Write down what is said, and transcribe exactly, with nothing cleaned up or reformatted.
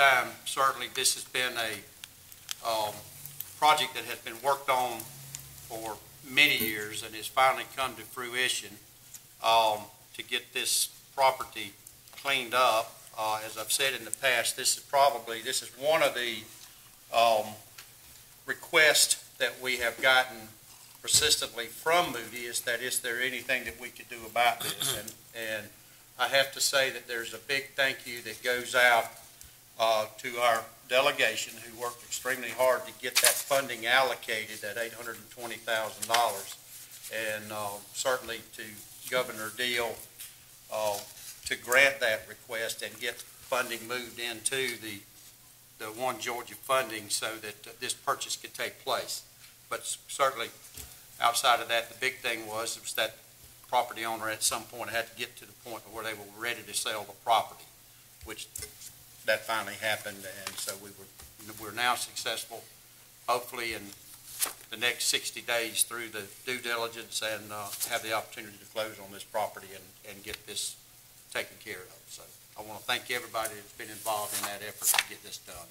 time, certainly this has been a um, project that has been worked on for many years and has finally come to fruition um, to get this property cleaned up. Uh, as I've said in the past, this is probably, this is one of the um, requests that we have gotten persistently from Moody, is that is there anything that we could do about this? And, and I have to say that there's a big thank you that goes out uh, to our delegation who worked extremely hard to get that funding allocated at eight hundred twenty thousand dollars, and uh, certainly to Governor Deal uh, to grant that request and get funding moved into the the One Georgia funding so that this purchase could take place. But certainly outside of that, the big thing was, was that property owner at some point had to get to the point where they were ready to sell the property, which that finally happened, and so we were we're now successful, hopefully in the next sixty days, through the due diligence, and uh, have the opportunity to close on this property and, and get this taken care of. So I want to thank everybody that's been involved in that effort to get this done.